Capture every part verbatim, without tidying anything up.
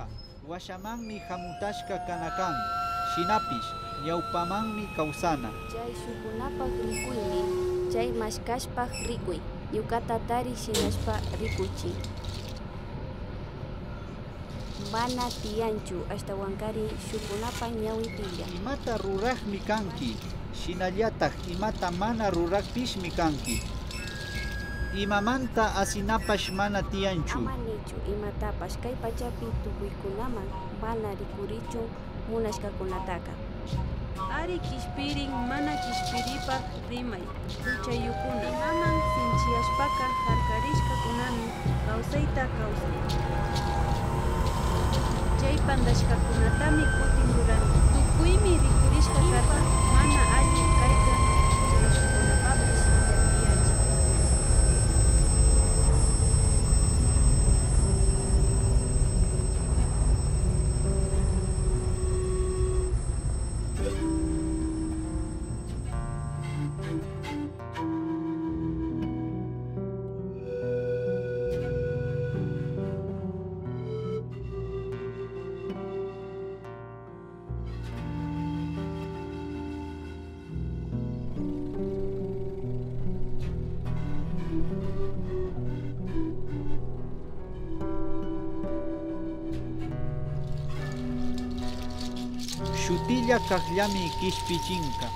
Kanaka, Washamanmi Hamutashka Kanakan, Shinapish, Yaupamanmi Kausana. Chay Shukunapaj Rikuyni, Chay Mashkashpaj Rikuy, Yukatatari Shinashpa Rikuchi. Mana tianchu hasta Huancari Shukunapaj Ñawitilla. Imata Rurajmi Kanki, Shinallataj Imata Mana Rurakpishmi Kanki. Imamanta asinapash mana tianchu. Amanichu imatapash kay pachapi tukuikunaman mana rikurichun munashkakunataka. Ari kishpirin mana kishpiripaj rimay huchayukuna. Imaman sinchiashpaka harkarishkakunami kawsayta kawsay. Chay pandashkakunatami kutin rurani. Tukuymi rikurishka karta mana allin kayka churashkunapapas. Chutilla Cajlami Quishpichinca.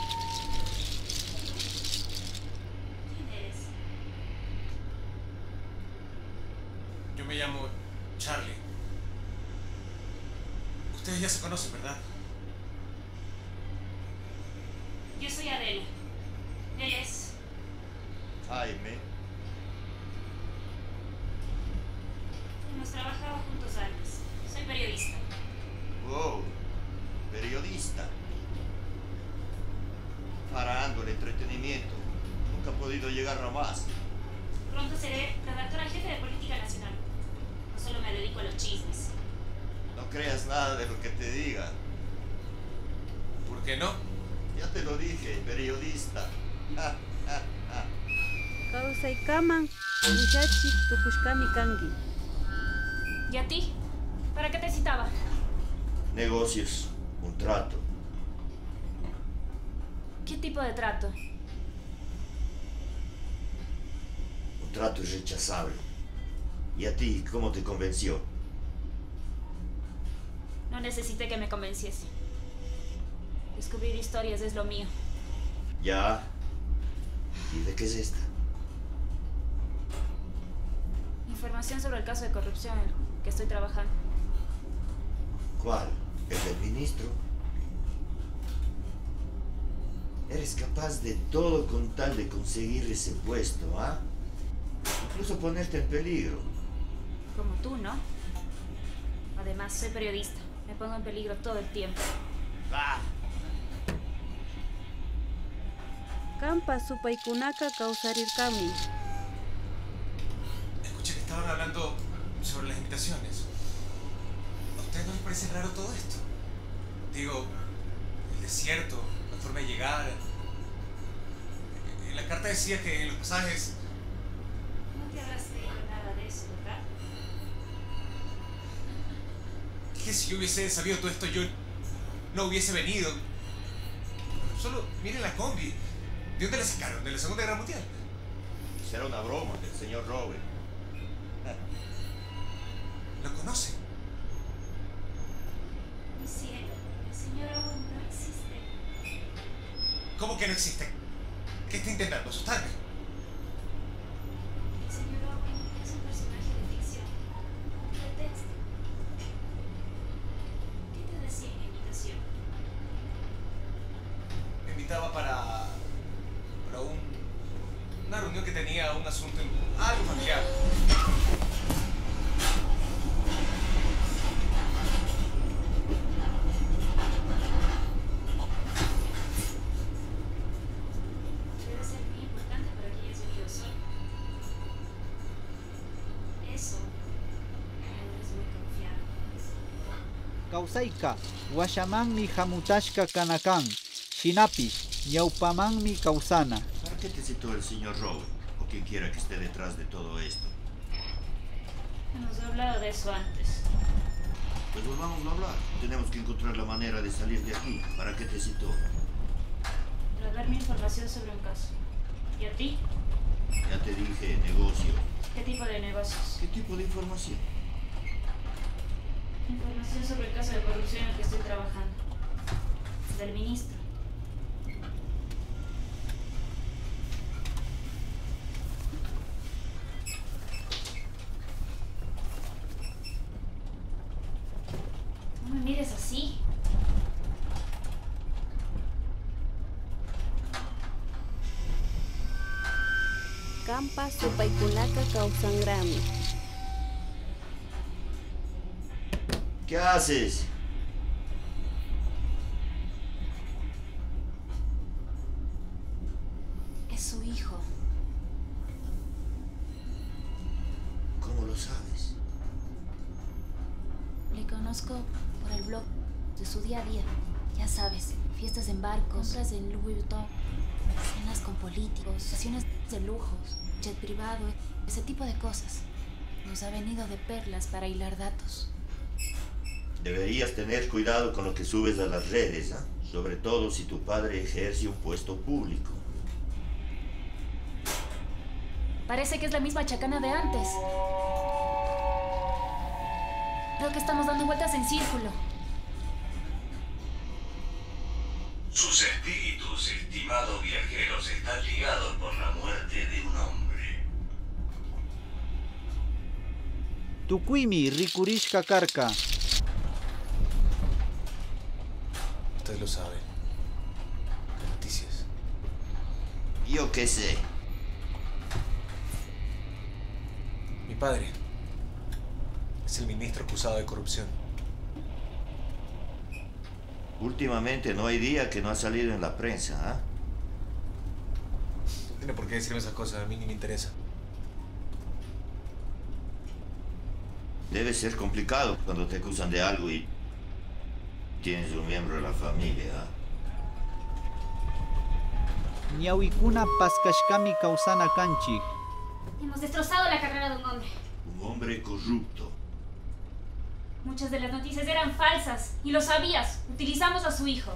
Yo me llamo Charlie. Ustedes ya se conocen, ¿verdad? Yo soy Adela. Él es... Jaime. Hemos trabajado juntos antes. Soy periodista. Wow. Periodista, parando el entretenimiento, nunca ha podido llegar a más. Pronto seré redactora jefe de Política Nacional. No solo me dedico a los chismes. No creas nada de lo que te diga. ¿Por qué no? Ya te lo dije, periodista. Kausaikaman, muchachi, tukushkami kangi. ¿Y a ti? ¿Para qué te citaba? Negocios. Un trato. ¿Qué tipo de trato? Un trato irrechazable. ¿Y a ti cómo te convenció? No necesité que me convenciese. Descubrir historias es lo mío. Ya. ¿Y de qué es esta? Información sobre el caso de corrupción en el que estoy trabajando. ¿Cuál? ¿El del ministro? Eres capaz de todo con tal de conseguir ese puesto, ¿ah? ¿eh? Incluso ponerte en peligro. Como tú, ¿no? Además, soy periodista. Me pongo en peligro todo el tiempo. ¡Ah! Campa supaikunaka kausarirkami. Escuché que estaban hablando sobre las invitaciones. ¿No les parece raro todo esto? Digo, el desierto, la forma de llegar. En la carta decía que en los pasajes... No te habrás leído nada de eso, ¿verdad? Es que si yo hubiese sabido todo esto, yo no hubiese venido. Solo miren la combi. ¿De dónde la sacaron? ¿De la Segunda Guerra Mundial? Era una broma del señor Robert. ¿Lo conocen? Cielo, el señor aún no existe. ¿Cómo que no existe? ¿Qué está intentando asustarme? El señor Owen es un personaje de ficción, un pretexto. ¿Qué te decía en la invitación? Me invitaba para... para un... una reunión que tenía un asunto en... algo familiar. Kausaika, Washamanmi Hamutashka Kanakan, Shinapish, Yaupamanmi Kausana. ¿Para qué te citó el señor Robert o quien quiera que esté detrás de todo esto? Hemos hablado de eso antes. Pues volvamos a hablar. Tenemos que encontrar la manera de salir de aquí. ¿Para qué te citó? Para darme información sobre un caso. ¿Y a ti? Ya te dije, negocio. ¿Qué tipo de negocios? ¿Qué tipo de información? Información sobre el caso de corrupción en el que estoy trabajando. Del ministro. No me mires así. Campa, Sopaipulaca, Causangrami. ¿Qué haces? Es su hijo. ¿Cómo lo sabes? Le conozco por el blog de su día a día. Ya sabes, fiestas en barcos, compras en Louis Vuitton, cenas con políticos, sesiones de lujos, jet privado, ese tipo de cosas. Nos ha venido de perlas para hilar datos. Deberías tener cuidado con lo que subes a las redes, ¿eh? Sobre todo si tu padre ejerce un puesto público. Parece que es la misma chacana de antes. Creo que estamos dando vueltas en círculo. Sus espíritus, estimados viajeros, están ligados por la muerte de un hombre. Tucuimi, Ricurishka Karka. Ustedes lo saben. Las noticias. Yo qué sé. Mi padre es el ministro acusado de corrupción. Últimamente no hay día que no ha salido en la prensa, ¿ah? ¿eh? No tiene por qué decirme esas cosas, a mí ni me interesa. Debe ser complicado cuando te acusan de algo y tienes un miembro de la familia. Ñauikuna Paskashkami Kausana Kanchi. Hemos destrozado la carrera de un hombre. Un hombre corrupto. Muchas de las noticias eran falsas y lo sabías. Utilizamos a su hijo.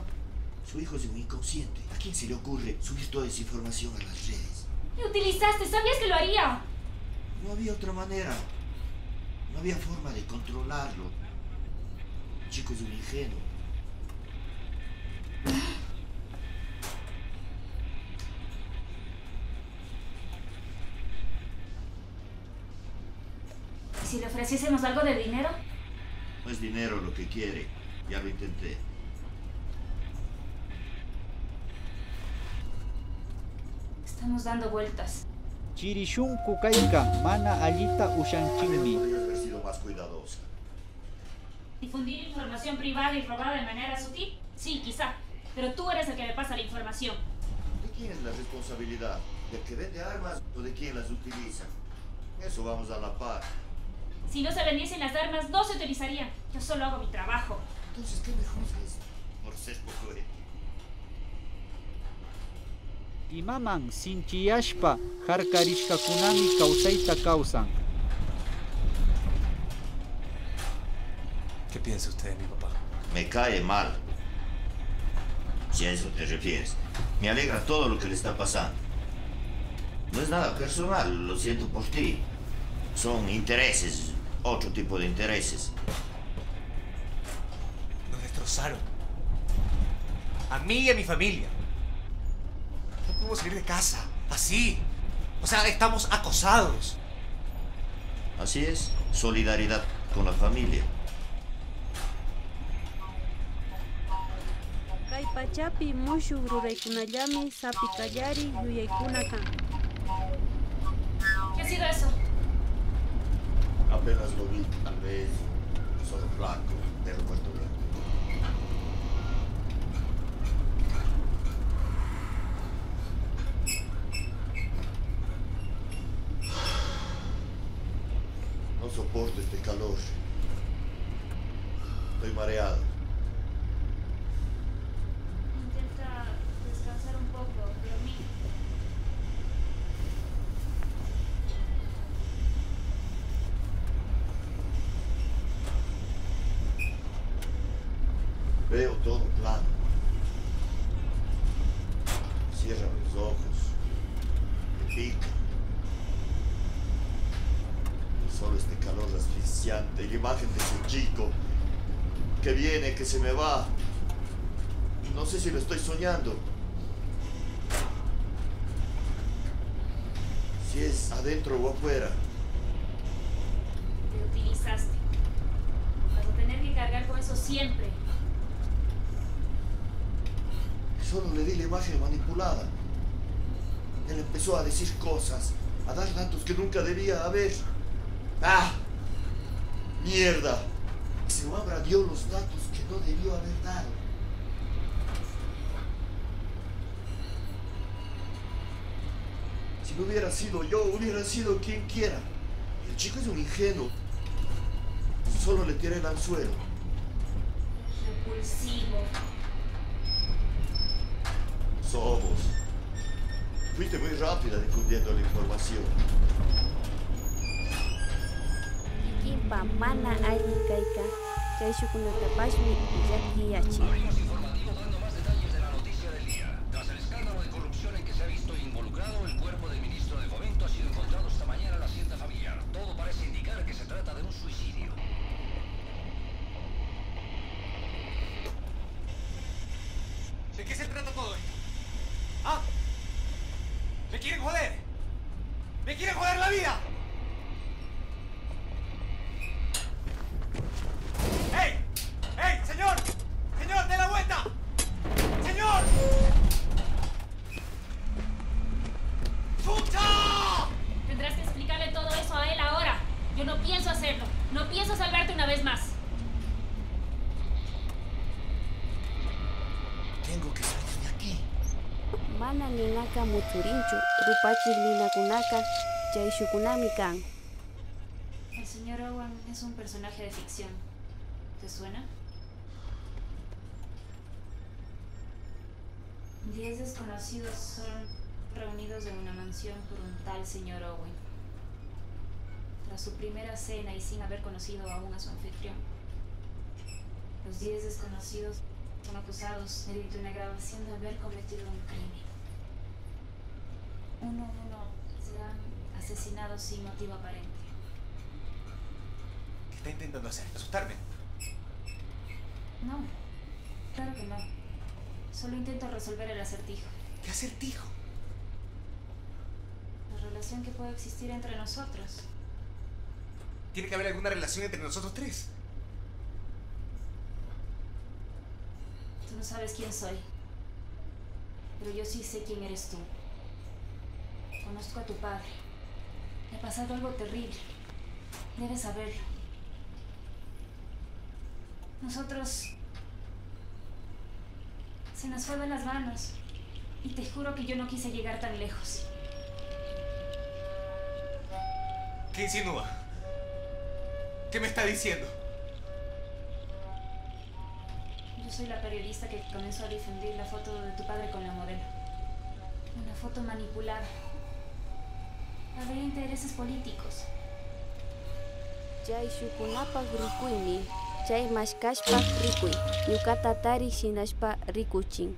Su hijo es un inconsciente. ¿A quién se le ocurre subir toda esa información a las redes? Le utilizaste, sabías que lo haría. No había otra manera. No había forma de controlarlo. El chico es un ingenuo. ¿Y si le ofreciésemos algo de dinero? No es dinero lo que quiere, ya lo intenté. Estamos dando vueltas. Chirishun Kukaika, Mana Alita Ushanchimbi. Debería haber sido más cuidadosa. ¿Difundir información privada y robada de manera sutil? Sí, quizá. Pero tú eres el que me pasa la información. ¿De quién es la responsabilidad? ¿Del que vende armas o de quién las utiliza? Eso vamos a la par. Si no se vendiesen las armas, no se utilizarían. Yo solo hago mi trabajo. Entonces, ¿qué me juzgas? Por ser poco ético. Imaman, Sinchiyashpa, Harkarishka Kunami, Kausaita Kausan. ¿Qué piensa usted de mi papá? Me cae mal. Si a eso te refieres. Me alegra todo lo que le está pasando. No es nada personal, lo siento por ti. Son intereses, otro tipo de intereses. Nos destrozaron. A mí y a mi familia. No podemos salir de casa, así. O sea, estamos acosados. Así es, solidaridad con la familia. Kaipachapi, Moshu, Ruraikunayami, Sapikayari, Yuyaikunaka. ¿Qué ha sido eso? Apenas lo vi, tal vez, solo blanco, pero muerto blanco. No soporto este calor. Estoy mareado. Intenta descansar un poco, dormir. todo plano. Cierra los ojos, te pica. Solo este calor asfixiante y la imagen de ese chico que viene, que se me va. No sé si lo estoy soñando. Si es adentro o afuera. Te utilizaste. Vas a tener que cargar con eso siempre. Solo le di la imagen manipulada. Él empezó a decir cosas, a dar datos que nunca debía haber. ¡Ah! ¡Mierda! Xiomara dio los datos que no debió haber dado. Si no hubiera sido yo, hubiera sido quien quiera. El chico es un ingenuo. Solo le tiré el anzuelo. Repulsivo. Somos. Fuiste muy rápida difundiendo la información. Pamana Aikaika, Kaishukunatapashmi y Yakiachi. Venimos dando más detalles de la noticia del día. Tras el escándalo de corrupción en que se ha visto involucrado, el cuerpo del ministro de Fomento ha sido encontrado esta mañana en la hacienda familiar. Todo parece indicar que se trata de un suicidio. ¿De qué se trata todo esto? ¿Ah? ¿Me quieren joder? ¿Me quieren joder la vida? Ninaka Muchurinchu, Rupachi Ninakunaka, Chaishukunami Kan. El señor Owen es un personaje de ficción. ¿Te suena? Diez desconocidos son reunidos en una mansión por un tal señor Owen. Tras su primera cena y sin haber conocido aún a su anfitrión, los diez desconocidos son acusados mediante una grabación de haber cometido un crimen. Uno a uno serán asesinados sin motivo aparente. ¿Qué está intentando hacer? ¿Asustarme? No, claro que no. Solo intento resolver el acertijo. ¿Qué acertijo? La relación que puede existir entre nosotros. Tiene que haber alguna relación entre nosotros tres. Tú no sabes quién soy, pero yo sí sé quién eres tú. Conozco a tu padre. Le ha pasado algo terrible. Debes saberlo. Nosotros... se nos fue de las manos. Y te juro que yo no quise llegar tan lejos. ¿Qué insinúa? ¿Qué me está diciendo? Yo soy la periodista que comenzó a difundir la foto de tu padre con la modelo. Una foto manipulada. Había intereses políticos. Jai shukunapa rikuini, jai maskashpa rikui, yukatatari shinashpa rikuchin.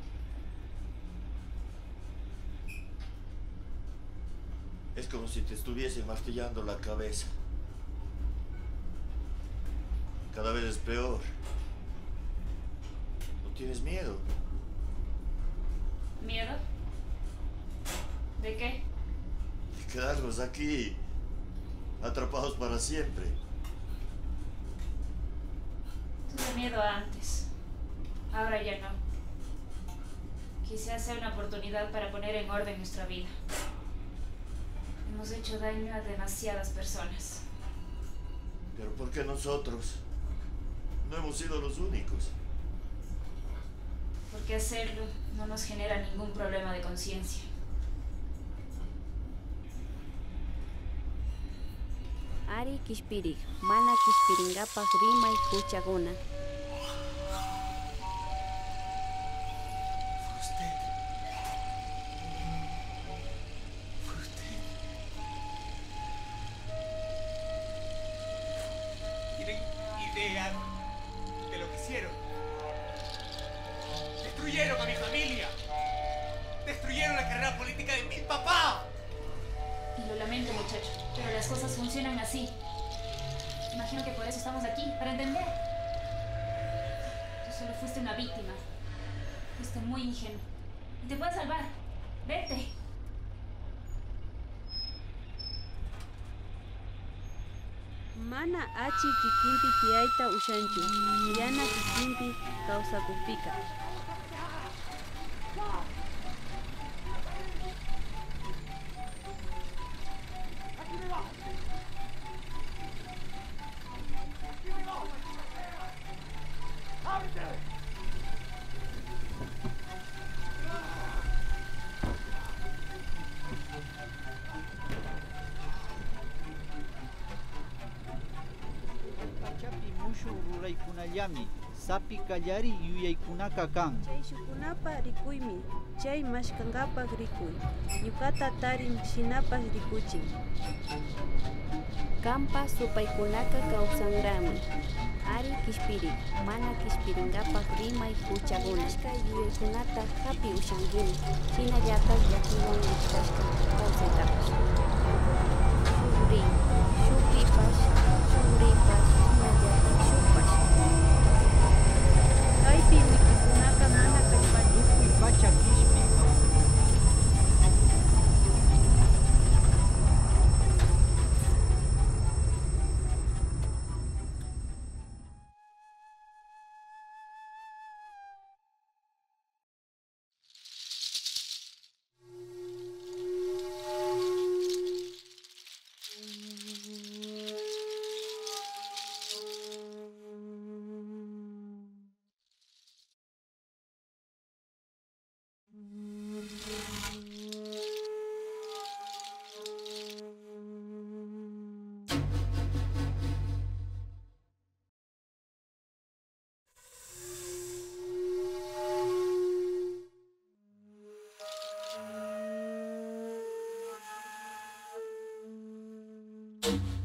Es como si te estuviese martillando la cabeza. Cada vez es peor. ¿No tienes miedo? ¿Miedo? ¿De qué? Quedarnos aquí, atrapados para siempre. Tuve miedo antes, ahora ya no. Quizás sea una oportunidad para poner en orden nuestra vida. Hemos hecho daño a demasiadas personas. ¿Pero por qué nosotros? No hemos sido los únicos. Porque hacerlo no nos genera ningún problema de conciencia. Ari Kispirig, Mana Kispiringapas Rima y Cuchagona. Fue usted. Fue usted. Tienen idea de lo que hicieron. destruyeron a mi familia. Destruyeron la carrera política de mi papá. Lo lamento, muchacho, pero las cosas funcionan así. Imagino que por eso estamos aquí, para entender. Tú solo fuiste una víctima. Fuiste muy ingenuo. Y te puedes salvar. Vete. Mana achi kikinti tiaita ushanchu. Yana kikinti kausakupika. Yami, sapi kallari yuyaykunaka kan. Chay shukunapa rikuymi, chay mashkangapak rikuy, ñukata tarin shinapas rikuchin. Kampa supaykunaka kawsanrami, ari kishpiri, mana kishpiringapak rimay kuchaguna. Mashka yuyaykunata hapi ushangini, china yakas yakiwan yukashka kawsetapas. Shuri, shuripas, shuripas, china yakas shupas. Kaipi mikikunaka mana kashpati upacha kishpi. Thank you.